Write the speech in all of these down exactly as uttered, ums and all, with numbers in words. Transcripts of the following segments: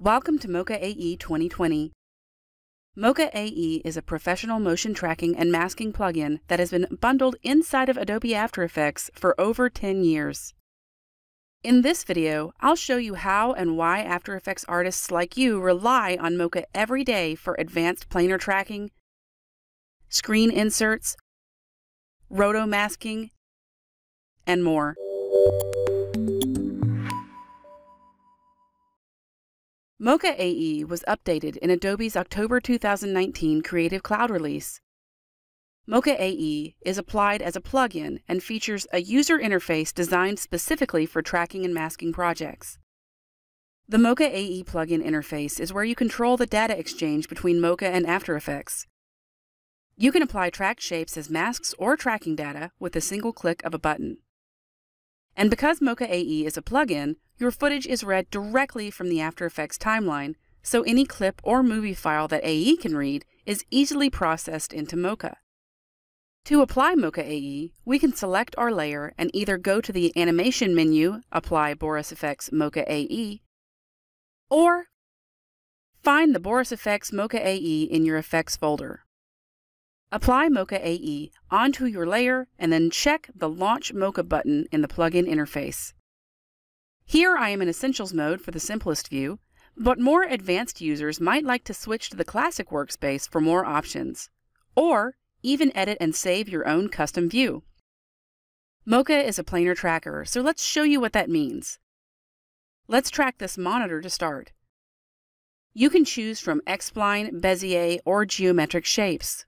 Welcome to Mocha A E twenty twenty. Mocha A E is a professional motion tracking and masking plugin that has been bundled inside of Adobe After Effects for over ten years. In this video, I'll show you how and why After Effects artists like you rely on Mocha every day for advanced planar tracking, screen inserts, roto masking, and more. Mocha A E was updated in Adobe's October two thousand nineteen Creative Cloud release. Mocha A E is applied as a plugin and features a user interface designed specifically for tracking and masking projects. The Mocha A E plugin interface is where you control the data exchange between Mocha and After Effects. You can apply tracked shapes as masks or tracking data with a single click of a button. And because Mocha A E is a plugin, your footage is read directly from the After Effects timeline, so any clip or movie file that A E can read is easily processed into Mocha. To apply Mocha A E, we can select our layer and either go to the Animation menu, Apply Boris F X Mocha A E, or find the Boris F X Mocha A E in your Effects folder. Apply Mocha A E onto your layer and then check the Launch Mocha button in the plugin interface. Here I am in Essentials mode for the simplest view, but more advanced users might like to switch to the Classic workspace for more options, or even edit and save your own custom view. Mocha is a planar tracker, so let's show you what that means. Let's track this monitor to start. You can choose from X-Spline, Bezier, or geometric shapes.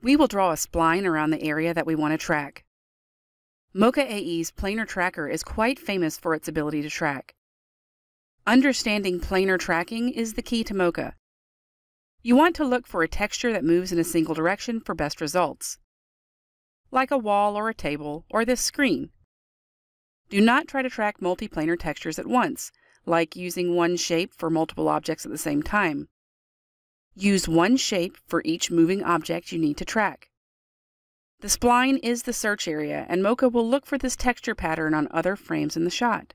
We will draw a spline around the area that we want to track. Mocha A E's planar tracker is quite famous for its ability to track. Understanding planar tracking is the key to Mocha. You want to look for a texture that moves in a single direction for best results, like a wall or a table or this screen. Do not try to track multi-planar textures at once, like using one shape for multiple objects at the same time. Use one shape for each moving object you need to track. The spline is the search area, and Mocha will look for this texture pattern on other frames in the shot.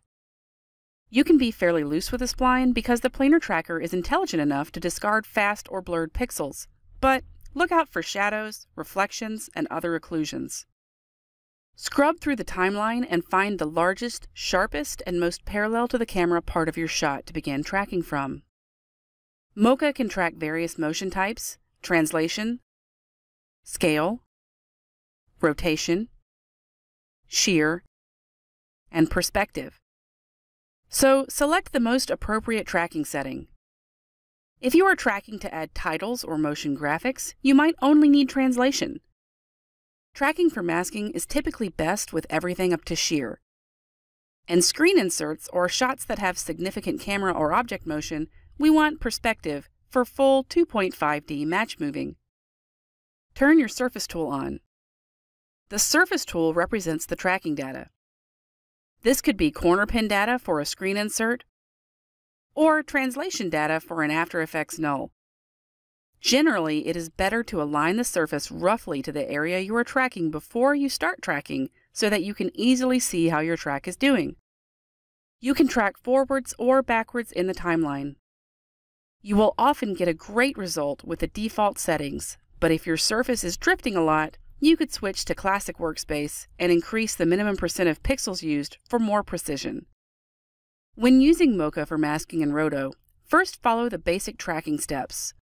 You can be fairly loose with a spline because the planar tracker is intelligent enough to discard fast or blurred pixels, but look out for shadows, reflections, and other occlusions. Scrub through the timeline and find the largest, sharpest, and most parallel to the camera part of your shot to begin tracking from. Mocha can track various motion types: translation, scale, rotation, shear, and perspective. So select the most appropriate tracking setting. If you are tracking to add titles or motion graphics, you might only need translation. Tracking for masking is typically best with everything up to shear. And screen inserts, or shots that have significant camera or object motion, we want perspective for full two point five D match moving. Turn your surface tool on. The surface tool represents the tracking data. This could be corner pin data for a screen insert, or translation data for an After Effects null. Generally, it is better to align the surface roughly to the area you are tracking before you start tracking so that you can easily see how your track is doing. You can track forwards or backwards in the timeline. You will often get a great result with the default settings, but if your surface is drifting a lot, you could switch to Classic workspace and increase the minimum percent of pixels used for more precision. When using Mocha for masking and roto, first follow the basic tracking steps.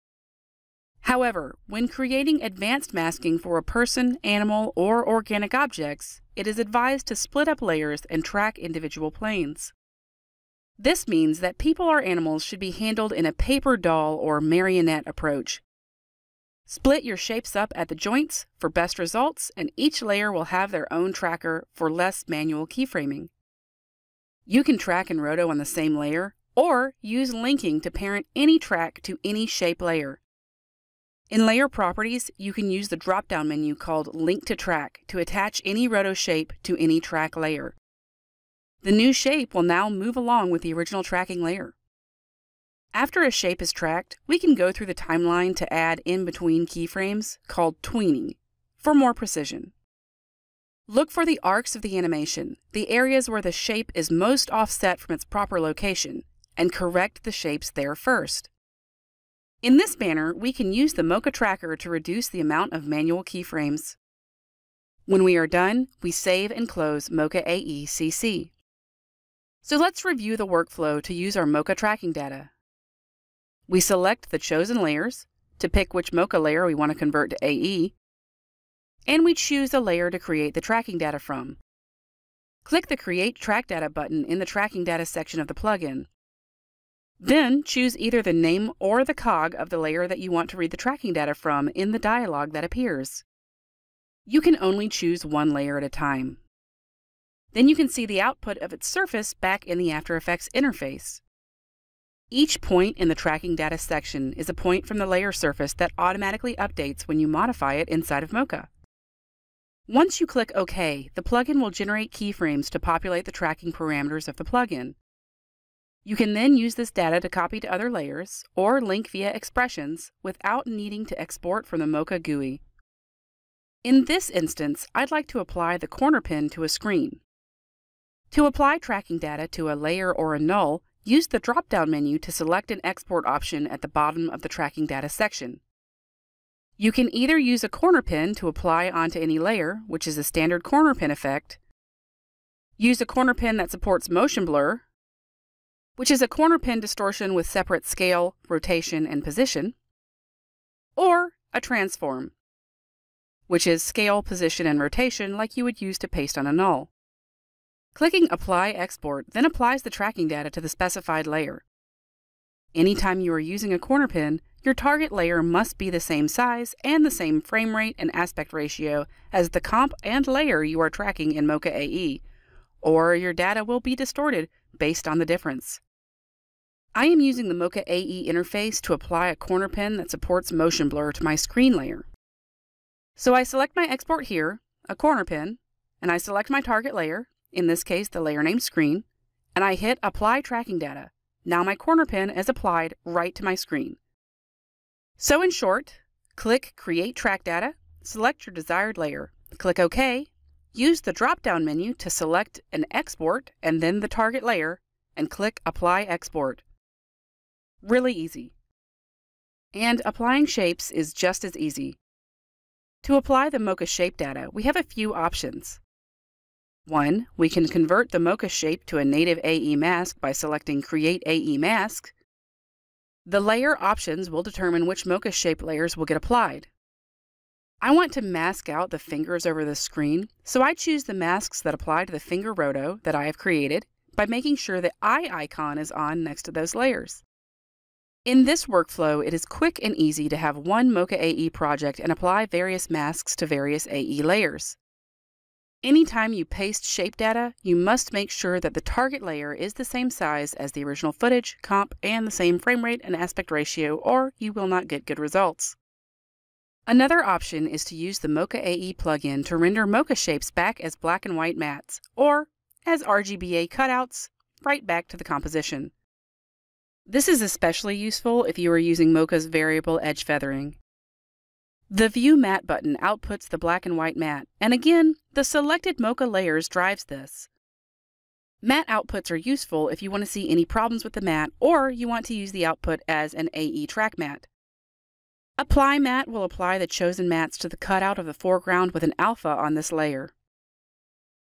However, when creating advanced masking for a person, animal, or organic objects, it is advised to split up layers and track individual planes. This means that people or animals should be handled in a paper doll or marionette approach. Split your shapes up at the joints for best results, and each layer will have their own tracker for less manual keyframing. You can track and roto on the same layer, or use linking to parent any track to any shape layer. In Layer Properties, you can use the drop-down menu called Link to Track to attach any roto shape to any track layer. The new shape will now move along with the original tracking layer. After a shape is tracked, we can go through the timeline to add in-between keyframes, called tweening, for more precision. Look for the arcs of the animation, the areas where the shape is most offset from its proper location, and correct the shapes there first. In this manner, we can use the Mocha tracker to reduce the amount of manual keyframes. When we are done, we save and close Mocha A E C C. So let's review the workflow to use our Mocha tracking data. We select the chosen layers to pick which Mocha layer we want to convert to A E, and we choose a layer to create the tracking data from. Click the Create Track Data button in the Tracking Data section of the plugin. Then choose either the name or the cog of the layer that you want to read the tracking data from in the dialog that appears. You can only choose one layer at a time. Then you can see the output of its surface back in the After Effects interface. Each point in the Tracking Data section is a point from the layer surface that automatically updates when you modify it inside of Mocha. Once you click OK, the plugin will generate keyframes to populate the tracking parameters of the plugin. You can then use this data to copy to other layers or link via expressions without needing to export from the Mocha G U I. In this instance, I'd like to apply the corner pin to a screen. To apply tracking data to a layer or a null, use the drop-down menu to select an export option at the bottom of the Tracking Data section. You can either use a corner pin to apply onto any layer, which is a standard corner pin effect, use a corner pin that supports motion blur, which is a corner pin distortion with separate scale, rotation, and position, or a transform, which is scale, position, and rotation like you would use to paste on a null. Clicking Apply Export then applies the tracking data to the specified layer. Anytime you are using a corner pin, your target layer must be the same size and the same frame rate and aspect ratio as the comp and layer you are tracking in Mocha A E, or your data will be distorted based on the difference. I am using the Mocha A E interface to apply a corner pin that supports motion blur to my screen layer. So I select my export here, a corner pin, and I select my target layer, in this case the layer named Screen, and I hit Apply Tracking Data. Now my corner pin is applied right to my screen. So in short, click Create Track Data, select your desired layer, click OK, use the drop-down menu to select an export and then the target layer, and click Apply Export. Really easy. And applying shapes is just as easy. To apply the Mocha shape data, we have a few options. one. We can convert the Mocha shape to a native A E mask by selecting Create A E Mask. The layer options will determine which Mocha shape layers will get applied. I want to mask out the fingers over the screen, so I choose the masks that apply to the finger roto that I have created by making sure the eye icon is on next to those layers. In this workflow, it is quick and easy to have one Mocha A E project and apply various masks to various A E layers. Anytime you paste shape data, you must make sure that the target layer is the same size as the original footage, comp, and the same frame rate and aspect ratio, or you will not get good results. Another option is to use the Mocha A E plugin to render Mocha shapes back as black and white mats, or as R G B A cutouts, right back to the composition. This is especially useful if you are using Mocha's variable edge feathering. The View Matte button outputs the black and white matte, and again, the selected Mocha layers drives this. Matte outputs are useful if you want to see any problems with the matte or you want to use the output as an A E track matte. Apply Matte will apply the chosen mattes to the cutout of the foreground with an alpha on this layer.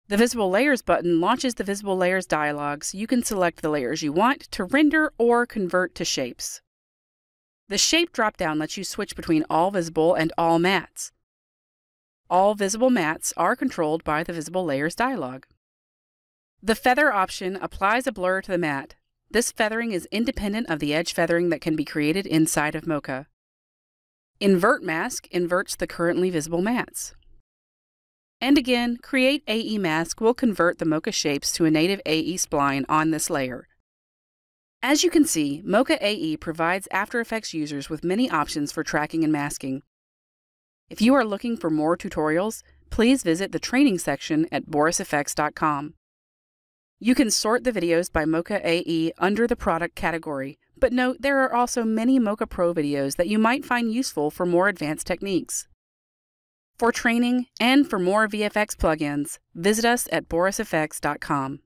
The Visible Layers button launches the Visible Layers dialog so you can select the layers you want to render or convert to shapes. The Shape dropdown lets you switch between all visible and all mattes. All visible mattes are controlled by the Visible Layers dialog. The Feather option applies a blur to the matte. This feathering is independent of the edge feathering that can be created inside of Mocha. Invert Mask inverts the currently visible mattes. And again, Create A E Mask will convert the Mocha shapes to a native A E spline on this layer. As you can see, Mocha A E provides After Effects users with many options for tracking and masking. If you are looking for more tutorials, please visit the training section at boris f x dot com. You can sort the videos by Mocha A E under the product category, but note there are also many Mocha Pro videos that you might find useful for more advanced techniques. For training and for more V F X plugins, visit us at boris f x dot com.